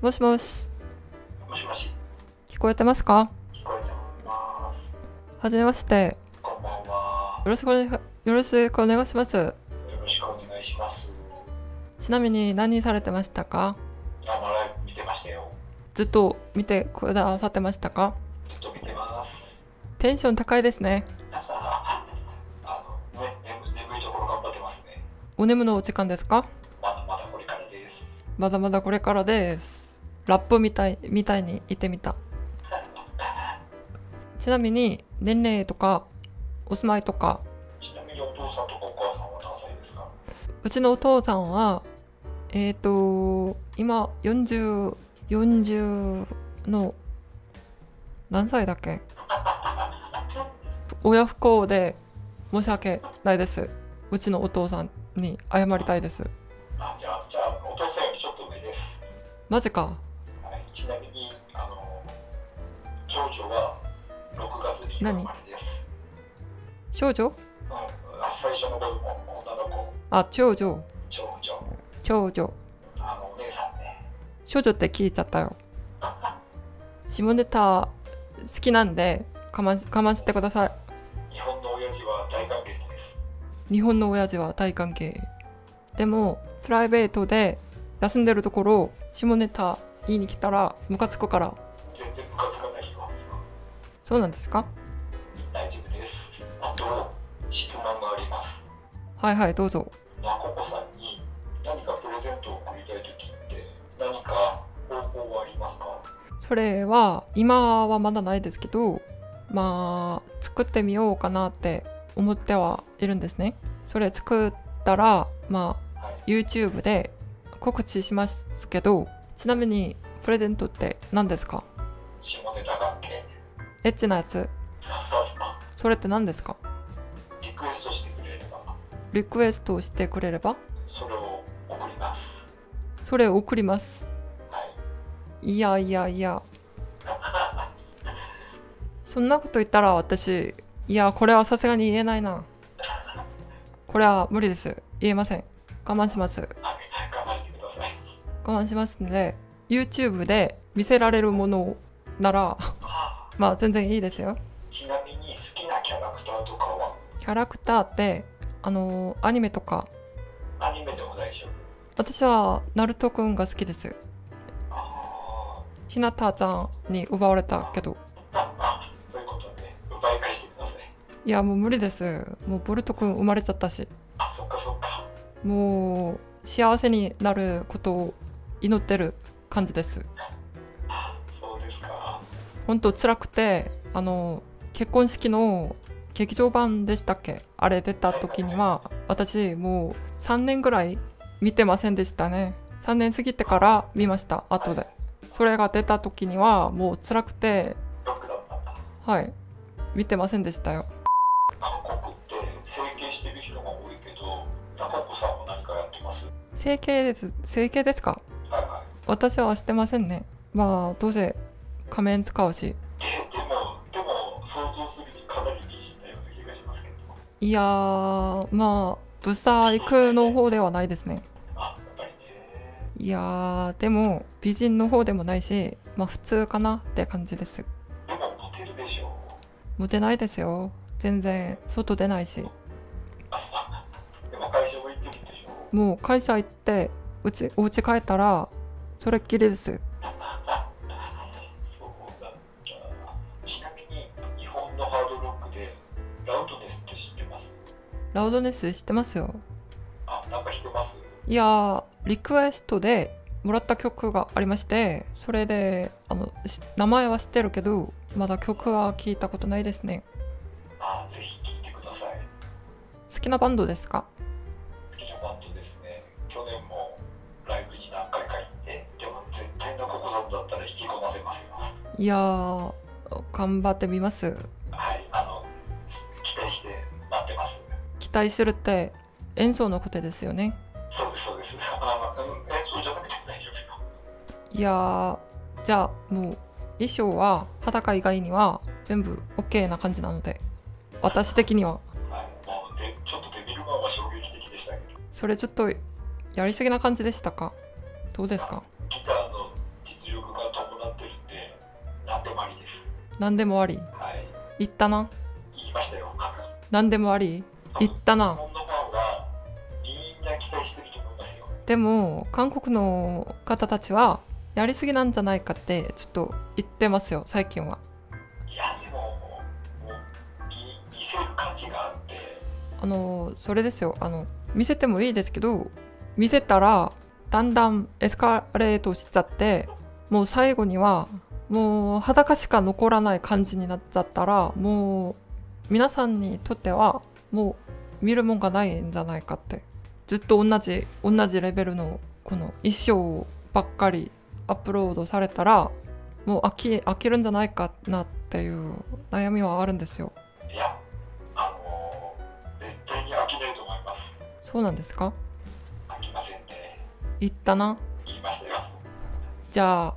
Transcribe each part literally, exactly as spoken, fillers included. もしもし。もしもし。聞こえてますか？聞こえてます。はじめまして。こんばんは。よろしくお願い、よろしくお願いします。よろしくお願いします。ちなみに何されてましたか？生ライブ見てましたよ。ずっと見てくださってましたか？ずっと見てます。テンション高いですね。あの、ね、眠いところ頑張ってますね。お眠のお時間ですか？まだまだこれからです。まだまだこれからです。ラップみたいみたいに言ってみた。ちなみに年齢とかお住まいとか。ちなみにお父さんとかお母さんは何歳ですか？うちのお父さんはえっと今よんじゅう、よんじゅうの何歳だっけ？親不孝で申し訳ないです。うちのお父さんに謝りたいです。あ、じゃあ、じゃあお父さんよりちょっと上です。マジか。はい、ちなみにあの長女はろくがつに生まれです。少女？うん、最初の子も女の子。あ、長女。長女。長女。あのお姉さんね。少女って聞いちゃったよ。下ネタ好きなんで我慢我慢してください。日本の親父は大歓迎です。日本の親父は大歓迎。でもプライベートで休んでるところ下ネタ言いに来たらムカつくから。全然ムカつかないよ。そうなんですか？大丈夫です。あと質問があります。はいはい、どうぞ。ナココさんに何かプレゼントを贈りたいときって何か方法はありますか？それは今はまだないですけど、まあ作ってみようかなって思ってはいるんですね。それ作ったらまあ。YouTube で告知しますけど、ちなみにプレゼントって何ですか？下ネタ関係エッチなやつ。それって何ですか？リクエストしてくれればリクエストしてくれればそれを送ります。それを送ります。はい、いやいやいやそんなこと言ったら私、いやこれはさすがに言えないなこれは無理です、言えません。我慢します。我慢してください。我慢しますので、YouTube で見せられるものなら、まあ全然いいですよ。ちなみに好きなキャラクターとかは？キャラクターってあのアニメとか。アニメでも大丈夫。私はナルトくんが好きです。ひなたちゃんに奪われたけど。そういうことね。奪い返してください。いやもう無理です。もうボルトくん生まれちゃったし。あ、そっかそっか。もう幸せになることを祈ってる感じです。そうですか。本当辛くて、あの結婚式の劇場版でしたっけ、あれ出た時には私もうさんねんぐらい見てませんでしたね。さんねん過ぎてから見ました後で。それが出た時にはもう辛くて、はい、見てませんでしたよ。韓国って整形してる人が多いけど、ナココさんは何かやってます？整形です。整形ですか？はいはい。私はしてませんね。まあどうせ仮面使うし。で, でもでも想像するにかなり美人なような気がしますけど。いやー、まあブサイクの方ではないですね。あ、やっぱりね。いやー、でも美人の方でもないし、まあ普通かなって感じです。でもモテるでしょう。モテないですよ。全然外出ないし。あ、そう。会社も行ってきてしょ？もう会社行ってうちお家帰ったらそれっきりですそうだった。ちなみに日本のハードロックでラウドネスって知ってます？ラウドネス知ってますよ。あ、なんか弾けます？いや、リクエストでもらった曲がありまして、それであの名前は知ってるけどまだ曲は聞いたことないですね。あ、ぜひ聴いてください。好きなバンドですか？バンドですね。去年もライブに何回か行って、でも絶対ナココさんだったら引きこなせますよ。いやー、頑張ってみます。はい、あの期待して待ってます。期待するって演奏のことですよね？そうですそうです。あの、うん、演奏じゃなくて大丈夫よ。いやー、じゃあもう衣装は裸以外には全部 OK な感じなので、私的にははい、もうぜちょっとデビルマンは衝撃的でしたけど。それちょっとやりすぎな感じでしたか？どうですか？ギターのギ何でもあり。はい。行ったな。行きましたよ。何でもあり。行ったな。日本のファンはみんな期待してると思いますよ。でも韓国の方たちはやりすぎなんじゃないかってちょっと言ってますよ最近は。いやでももう見せる価値があって。あのそれですよ、あの見せてもいいですけど、見せたらだんだんエスカレートしちゃって、もう最後にはもう裸しか残らない感じになっちゃったら、もう皆さんにとってはもう見るもんがないんじゃないかって、ずっと同じ同じレベルのこの衣装ばっかりアップロードされたらもう飽き飽きるんじゃないかなっていう悩みはあるんですよ。いや、あの絶対に飽きないと思います。そうなんですか。飽きませんね。言ったな。言いましたよ。じゃあ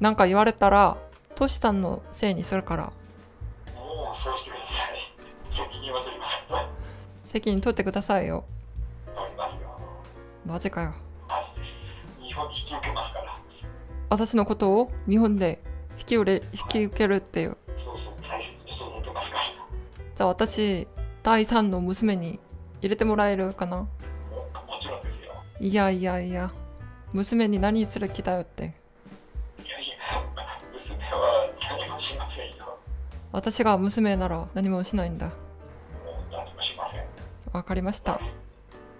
なんか言われたらトシさんのせいにするから、もうそうしてください。責任は取ります。責任取ってくださいよ。取りますよ。マジかよ。マジです。日本に引き受けますから。私のことを日本で引き受れ、引き受けるっていう。そうそう、大切にしてもらってますから。じゃあ私だいさんの娘に入れてもらえるかな。 も, もちろんですよ。いやいやいや、娘に何する気だよって。いやいや、娘は何もしませんよ。私が娘なら何もしないんだ。もう何もしません。わかりました。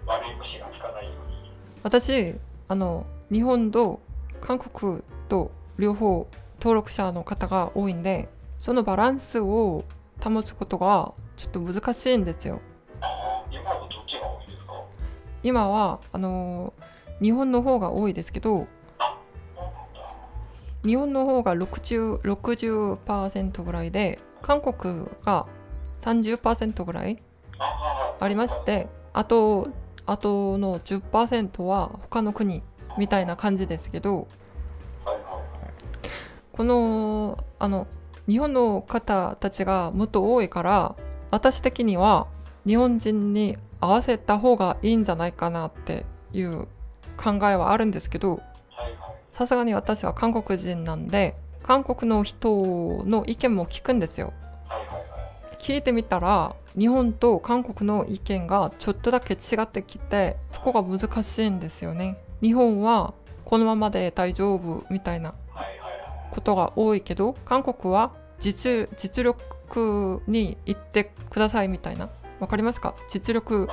悪い虫がつかないように。私あの日本と韓国と両方登録者の方が多いんで、そのバランスを保つことがちょっと難しいんですよ。今はどっちが多いですか？今はあの日本の方が多いですけど、日本の方が 60, ろくじゅっパーセント ぐらいで、韓国が さんじゅっパーセント ぐらいありまして、あとあとの じゅっパーセント は他の国みたいな感じですけど、このあの日本の方たちがもっと多いから、私的には日本人に合わせた方がいいんじゃないかなっていう考えはあるんですけど、さすがに私は韓国人なんで韓国の人の意見も聞くんですよ。聞いてみたら日本と韓国の意見がちょっとだけ違ってきて、そこが難しいんですよね。日本はこのままで大丈夫みたいなことが多いけど、韓国は 実, 実力に行ってくださいみたいな。わかりますか？実力。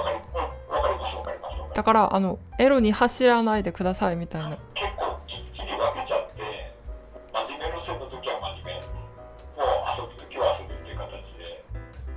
だからあのエロに走らないでくださいみたいな。結構きっちり分けちゃって、真面目路線の時は真面目、もう遊ぶ時は遊ぶっていう形で、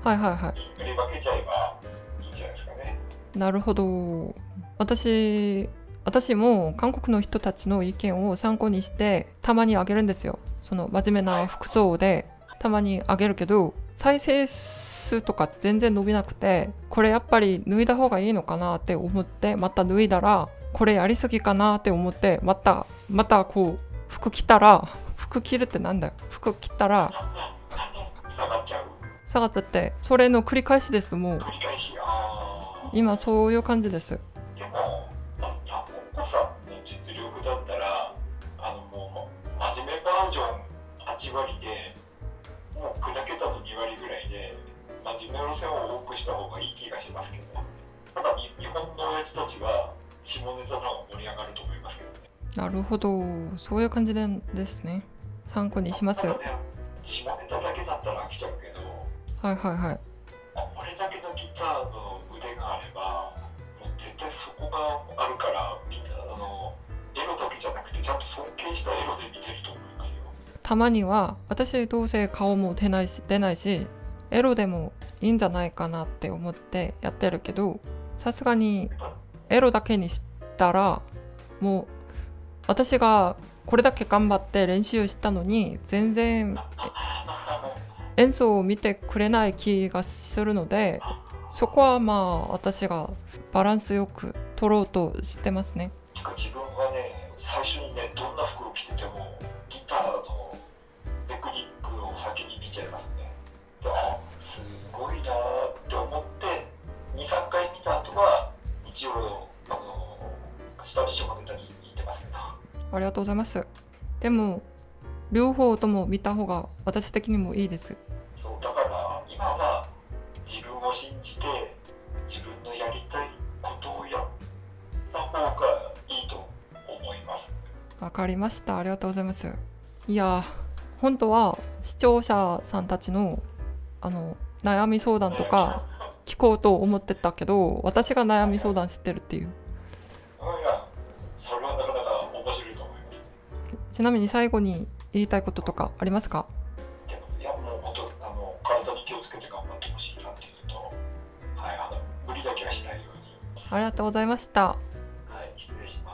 はいはいはい、きっくり分けちゃえばいいんじゃないですかね。なるほど。私私も韓国の人たちの意見を参考にしてたまにあげるんですよ。その真面目な服装でたまにあげるけど、再生数とか全然伸びなくて、これやっぱり脱いだ方がいいのかなって思って、また脱いだらこれやりすぎかなって思って、またまたこう服着たら服着るってなんだよ、服着たら下がっちゃう、下がっちゃって、それの繰り返しです。もう繰り返し。今そういう感じです。でもお子さんの実力だったら、あのもう真面目バージョンはちわりで、もう砕けたのにわりぐらいで真面目路線を多くした方がいい気がしますけど、ただ日本の親父たちは下ネタの方が盛り上がると思いますけどね。なるほど、そういう感じでですね。参考にしますよ。下ネタだけだったら飽きちゃうけど、はいはいはい、これだけのギターの腕があれば絶対そこがあるから、みんなあのエロだけじゃなくてちゃんと尊敬したエロで見てると思いますよ。たまには私どうせ顔も出ないし出ないしエロでもいいんじゃないかなって思ってやってるけど、さすがにエロだけにしたら、もう私がこれだけ頑張って練習したのに全然演奏を見てくれない気がするので、そこはまあ私がバランスよく取ろうとしてますね。自分はね、最初にね、どんな服を着ててもギターのテクニックを先に見ちゃいますね。で、あ、すごいなって思ってにさんかい見た後は一応あの下地もネタに似てますけど。ありがとうございます。でも両方とも見た方が私的にもいいです。そうだから今は自分を信じて自分のやりたいことをやった方がいいと思います。わかりました。ありがとうございます。いや本当は視聴者さんたちのあの悩み相談とか聞こうと思ってたけど、私が悩み相談してるっていう。それはなかなか面白いと思います。ちなみに最後に言いたいこととかありますか？いやもう本当あの体に気をつけて頑張ってほしいなっていうと、はい、あの無理だけはしないように。ありがとうございました。はい、失礼します。